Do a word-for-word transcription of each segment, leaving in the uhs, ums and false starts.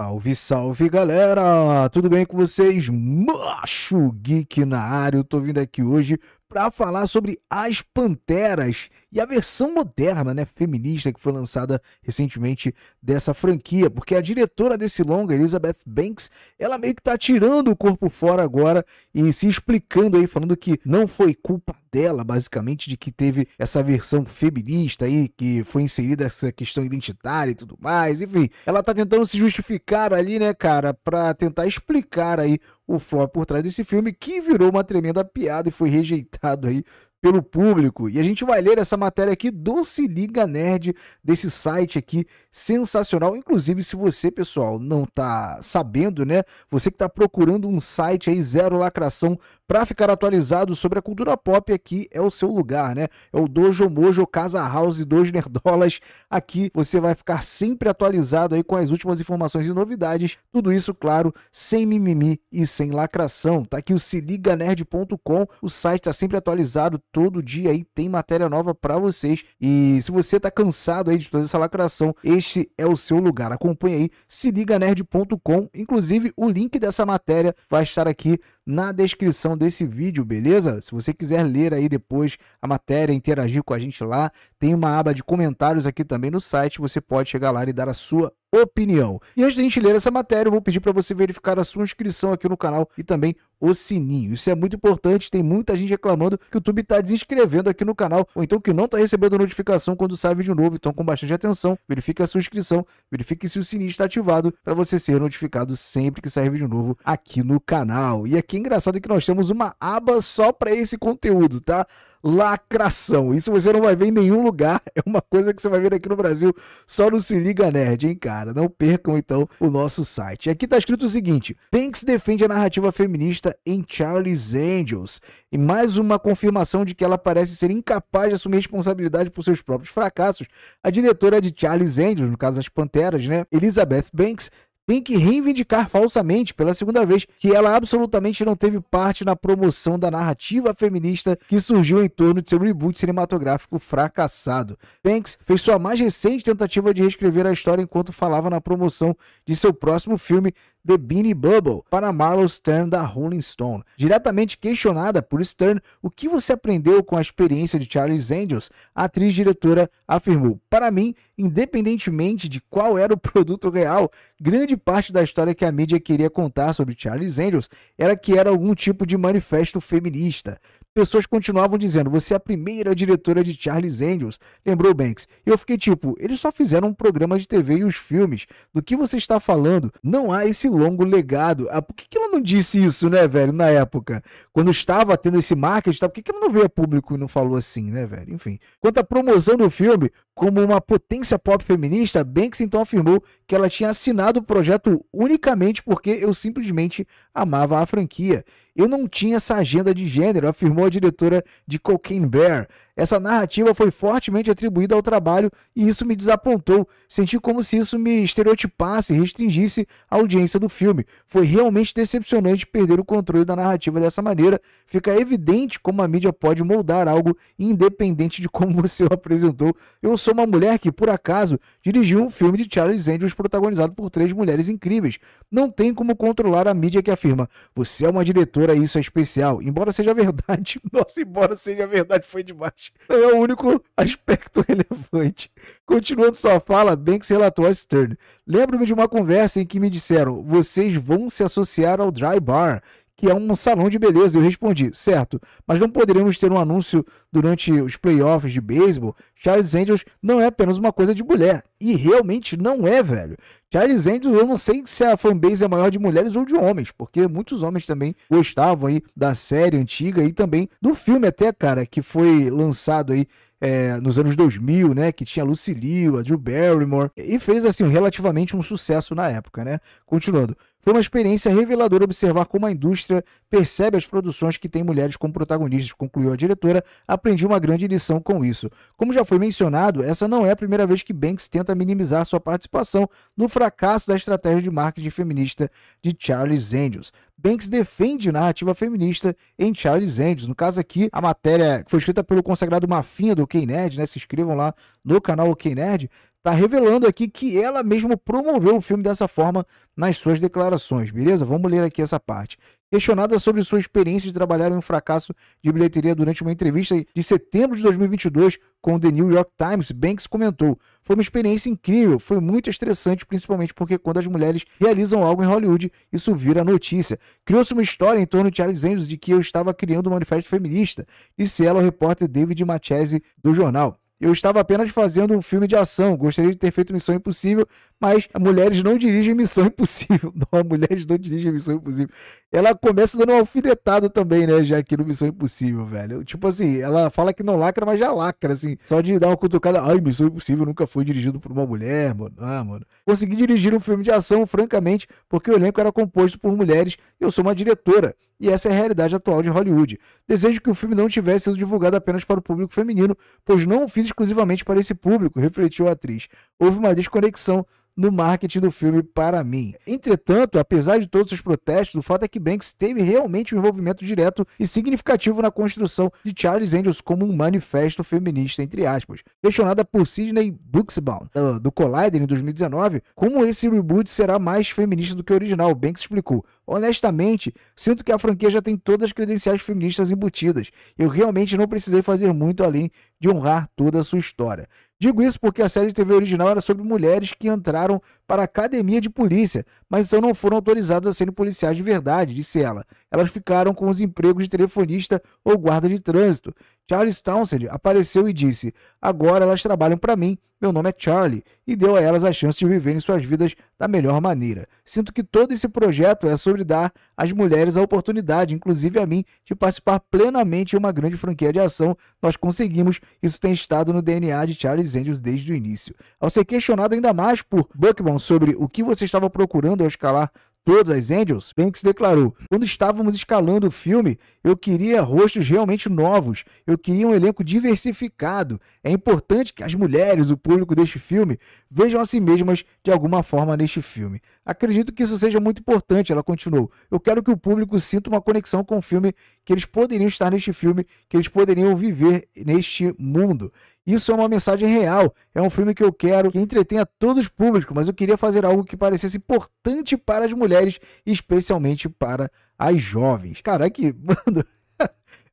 Salve, salve, galera! Tudo bem com vocês? Macho Geek na área. Eu tô vindo aqui hoje para falar sobre As Panteras e a versão moderna, né, feminista que foi lançada recentemente dessa franquia, porque a diretora desse longa, Elizabeth Banks, ela meio que tá tirando o corpo fora agora e se explicando aí, falando que não foi culpa dela, basicamente, de que teve essa versão feminista aí, que foi inserida essa questão identitária e tudo mais, enfim. Ela tá tentando se justificar ali, né, cara, pra tentar explicar aí o flop por trás desse filme, que virou uma tremenda piada e foi rejeitado aí pelo público. E a gente vai ler essa matéria aqui do Se Liga Nerd, desse site aqui sensacional. Inclusive, se você, pessoal, não tá sabendo, né? Você que tá procurando um site aí zero lacração para ficar atualizado sobre a cultura pop, aqui é o seu lugar, né? É o Dojo Mojo Casa House Dois Nerdolas. Aqui você vai ficar sempre atualizado aí com as últimas informações e novidades. Tudo isso, claro, sem mimimi e sem lacração. Tá aqui o se liga nerd ponto com. O site tá sempre atualizado. Todo dia aí tem matéria nova para vocês. E se você tá cansado aí de toda essa lacração, este é o seu lugar. Acompanhe aí se liga nerd ponto com. Inclusive, o link dessa matéria vai estar aqui na descrição desse vídeo, beleza? Se você quiser ler aí depois a matéria, interagir com a gente lá, tem uma aba de comentários aqui também no site, você pode chegar lá e dar a sua opinião. E antes da gente ler essa matéria, eu vou pedir para você verificar a sua inscrição aqui no canal e também o sininho. Isso é muito importante, tem muita gente reclamando que o YouTube está desinscrevendo aqui no canal, ou então que não está recebendo notificação quando sai vídeo novo, então com bastante atenção, verifique a sua inscrição, verifique se o sininho está ativado para você ser notificado sempre que sair vídeo novo aqui no canal. E aqui engraçado que nós temos uma aba só para esse conteúdo, tá? Lacração. Isso você não vai ver em nenhum lugar, é uma coisa que você vai ver aqui no Brasil só no Se Liga Nerd, hein, cara? Não percam, então, o nosso site. Aqui tá escrito o seguinte: Banks defende a narrativa feminista em Charlie's Angels. E mais uma confirmação de que ela parece ser incapaz de assumir responsabilidade por seus próprios fracassos. A diretora de Charlie's Angels, no caso As Panteras, né, Elizabeth Banks, tem que reivindicar falsamente pela segunda vez que ela absolutamente não teve parte na promoção da narrativa feminista que surgiu em torno de seu reboot cinematográfico fracassado. Banks fez sua mais recente tentativa de reescrever a história enquanto falava na promoção de seu próximo filme, The Beanie Bubble, para Marlow Stern, da Rolling Stone. Diretamente questionada por Stern o que você aprendeu com a experiência de Charlie's Angels, a atriz diretora afirmou: para mim, independentemente de qual era o produto real, grande parte da história que a mídia queria contar sobre Charlie's Angels era que era algum tipo de manifesto feminista. Pessoas continuavam dizendo: você é a primeira diretora de Charlie's Angels, lembrou Banks. E eu fiquei tipo, eles só fizeram um programa de T V e os filmes. Do que você está falando? Não há esse longo legado. Ah, por que que ela não disse isso, né, velho, na época? Quando estava tendo esse marketing, tá? Por que que ela não veio a público e não falou assim, né, velho? Enfim. Quanto à promoção do filme como uma potência pop feminista, Banks então afirmou que ela tinha assinado o projeto unicamente porque eu simplesmente amava a franquia. Eu não tinha essa agenda de gênero, afirmou a diretora de Cocaine Bear. Essa narrativa foi fortemente atribuída ao trabalho e isso me desapontou. Senti como se isso me estereotipasse e restringisse a audiência do filme. Foi realmente decepcionante perder o controle da narrativa dessa maneira. Fica evidente como a mídia pode moldar algo independente de como você o apresentou. Eu sou uma mulher que, por acaso, dirigiu um filme de Charlie's Angels protagonizado por três mulheres incríveis. Não tem como controlar a mídia que afirma: você é uma diretora e isso é especial. Embora seja verdade, nossa, embora seja verdade, foi demais. Não é o único aspecto relevante. Continuando sua fala, Banks relatou a Stern: lembro-me de uma conversa em que me disseram: vocês vão se associar ao Dry Bar, que é um salão de beleza. Eu respondi: certo, mas não poderíamos ter um anúncio durante os playoffs de beisebol? Charlie's Angels não é apenas uma coisa de mulher. E realmente não é, velho. Charlie's Angels, eu não sei se a fanbase é maior de mulheres ou de homens, porque muitos homens também gostavam aí da série antiga e também do filme até, cara, que foi lançado aí É, nos anos dois mil, né, que tinha a Lucy Liu, a Drew Barrymore, e fez assim relativamente um sucesso na época, né? Continuando: foi uma experiência reveladora observar como a indústria percebe as produções que têm mulheres como protagonistas, concluiu a diretora. Aprendi uma grande lição com isso. Como já foi mencionado, essa não é a primeira vez que Banks tenta minimizar sua participação no fracasso da estratégia de marketing feminista de Charlie's Angels. Banks defende narrativa feminista em Charlie's Angels. No caso aqui, a matéria que foi escrita pelo consagrado Mafinha do OK Nerd, né? Se inscrevam lá no canal OK Nerd. tá revelando aqui que ela mesmo promoveu o filme dessa forma nas suas declarações, beleza? Vamos ler aqui essa parte. Questionada sobre sua experiência de trabalhar em um fracasso de bilheteria durante uma entrevista de setembro de dois mil e vinte e dois com o The New York Times, Banks comentou: foi uma experiência incrível, foi muito estressante, principalmente porque quando as mulheres realizam algo em Hollywood, isso vira notícia. Criou-se uma história em torno de Charlie's Angels de que eu estava criando um manifesto feminista, disse ela ao repórter David Machese do jornal. Eu estava apenas fazendo um filme de ação, gostaria de ter feito Missão Impossível, mas mulheres não dirigem Missão Impossível. Não, mulheres não dirigem Missão Impossível. Ela começa dando uma alfinetada também, né, já aqui no Missão Impossível, velho. Tipo assim, ela fala que não lacra, mas já lacra, assim. Só de dar uma cutucada, ai, Missão Impossível nunca foi dirigido por uma mulher, mano. Ah, mano. Consegui dirigir um filme de ação, francamente, porque o elenco era composto por mulheres e eu sou uma diretora. E essa é a realidade atual de Hollywood. Desejo que o filme não tivesse sido divulgado apenas para o público feminino, pois não o fiz exclusivamente para esse público, refletiu a atriz. Houve uma desconexão no marketing do filme para mim. Entretanto, apesar de todos os protestos, o fato é que Banks teve realmente um envolvimento direto e significativo na construção de Charlie's Angels como um manifesto feminista, entre aspas. Questionada por Sidney Buxbaum, do Collider, em dois mil e dezenove, como esse reboot será mais feminista do que o original, Banks explicou: honestamente, sinto que a franquia já tem todas as credenciais feministas embutidas. Eu realmente não precisei fazer muito além de honrar toda a sua história. Digo isso porque a série de T V original era sobre mulheres que entraram para a academia de polícia, mas então não foram autorizadas a serem policiais de verdade, disse ela. Elas ficaram com os empregos de telefonista ou guarda de trânsito. Charles Townsend apareceu e disse: agora elas trabalham para mim, meu nome é Charlie, e deu a elas a chance de viverem suas vidas da melhor maneira. Sinto que todo esse projeto é sobre dar às mulheres a oportunidade, inclusive a mim, de participar plenamente de uma grande franquia de ação. Nós conseguimos, isso tem estado no D N A de Charlie's Angels desde o início. Ao ser questionado ainda mais por Buxbaum sobre o que você estava procurando ao escalar todas as Angels, Banks declarou: quando estávamos escalando o filme, eu queria rostos realmente novos, eu queria um elenco diversificado. É importante que as mulheres, o público deste filme, vejam a si mesmas de alguma forma neste filme. Acredito que isso seja muito importante, ela continuou. Eu quero que o público sinta uma conexão com o filme, que eles poderiam estar neste filme, que eles poderiam viver neste mundo. Isso é uma mensagem real, é um filme que eu quero que entretenha todos os públicos, mas eu queria fazer algo que parecesse importante para as mulheres, especialmente para as jovens. Caraca, que, mano,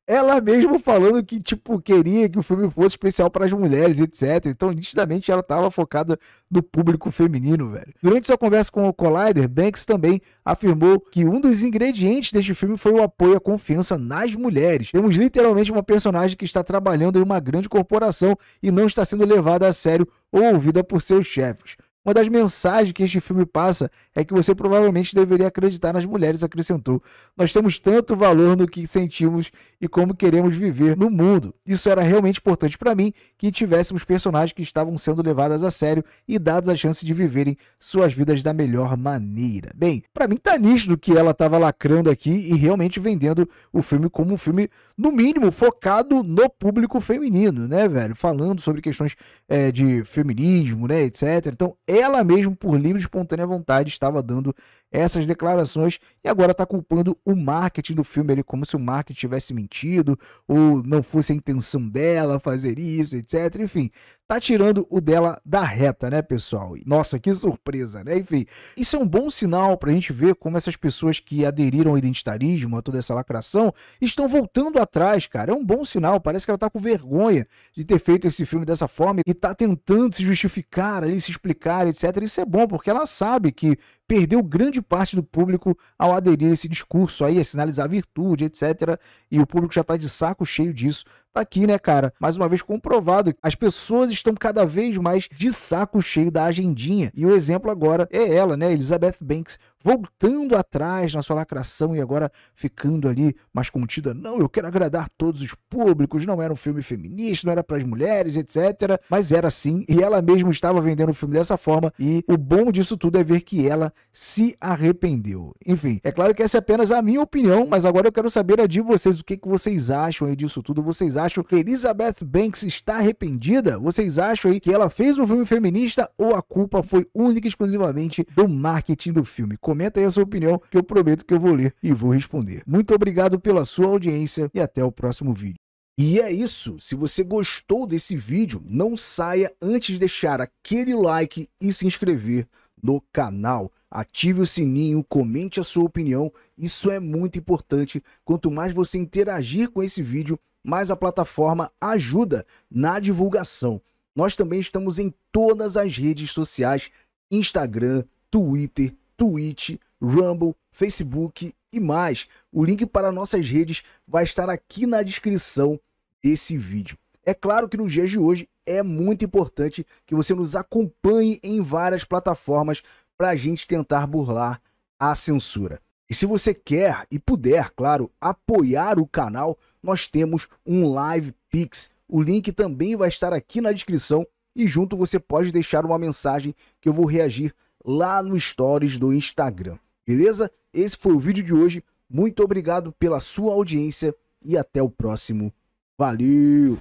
ela mesmo falando que, tipo, queria que o filme fosse especial para as mulheres, etcétera. Então, nitidamente, ela estava focada no público feminino, velho. Durante sua conversa com o Collider, Banks também afirmou que um dos ingredientes deste filme foi o apoio e a confiança nas mulheres. Temos literalmente uma personagem que está trabalhando em uma grande corporação e não está sendo levada a sério ou ouvida por seus chefes. Uma das mensagens que este filme passa é que você provavelmente deveria acreditar nas mulheres, acrescentou. Nós temos tanto valor no que sentimos e como queremos viver no mundo. Isso era realmente importante para mim, que tivéssemos personagens que estavam sendo levadas a sério e dadas a chance de viverem suas vidas da melhor maneira. Bem, para mim tá nítido que ela estava lacrando aqui e realmente vendendo o filme como um filme, no mínimo, focado no público feminino, né, velho? Falando sobre questões é, de feminismo, né, etcétera. Então, ela mesmo, por livre e espontânea vontade, estava dando essas declarações e agora está culpando o marketing do filme, ele, como se o marketing tivesse mentido ou não fosse a intenção dela fazer isso, etcétera. Enfim, tá tirando o dela da reta, né, pessoal? Nossa, que surpresa, né? Enfim, isso é um bom sinal para a gente ver como essas pessoas que aderiram ao identitarismo, a toda essa lacração, estão voltando atrás, cara. É um bom sinal, parece que ela tá com vergonha de ter feito esse filme dessa forma e tá tentando se justificar ali, se explicar, etcétera. Isso é bom, porque ela sabe que perdeu grande parte do público ao aderir a esse discurso aí, a sinalizar virtude, etcétera. E o público já tá de saco cheio disso. Tá aqui, né, cara? Mais uma vez comprovado. As pessoas estão cada vez mais de saco cheio da agendinha. E o exemplo agora é ela, né? Elizabeth Banks, voltando atrás na sua lacração e agora ficando ali mais contida. Não, eu quero agradar todos os públicos, não era um filme feminista, não era para as mulheres, etcétera. Mas era sim, e ela mesma estava vendendo o filme dessa forma, e o bom disso tudo é ver que ela se arrependeu. Enfim, é claro que essa é apenas a minha opinião, mas agora eu quero saber a de vocês, o que, que vocês acham aí disso tudo. Vocês acham que Elizabeth Banks está arrependida? Vocês acham aí que ela fez um filme feminista ou a culpa foi única e exclusivamente do marketing do filme? Comenta aí a sua opinião, que eu prometo que eu vou ler e vou responder. Muito obrigado pela sua audiência e até o próximo vídeo. E é isso, se você gostou desse vídeo, não saia antes de deixar aquele like e se inscrever no canal. Ative o sininho, comente a sua opinião, isso é muito importante. Quanto mais você interagir com esse vídeo, mais a plataforma ajuda na divulgação. Nós também estamos em todas as redes sociais, Instagram, Twitter, Twitch, Rumble, Facebook e mais. O link para nossas redes vai estar aqui na descrição desse vídeo. É claro que nos dias de hoje é muito importante que você nos acompanhe em várias plataformas para a gente tentar burlar a censura. E se você quer e puder, claro, apoiar o canal, nós temos um Live Pix. O link também vai estar aqui na descrição e junto você pode deixar uma mensagem que eu vou reagir lá no Stories do Instagram. Beleza? Esse foi o vídeo de hoje. Muito obrigado pela sua audiência e até o próximo. Valeu!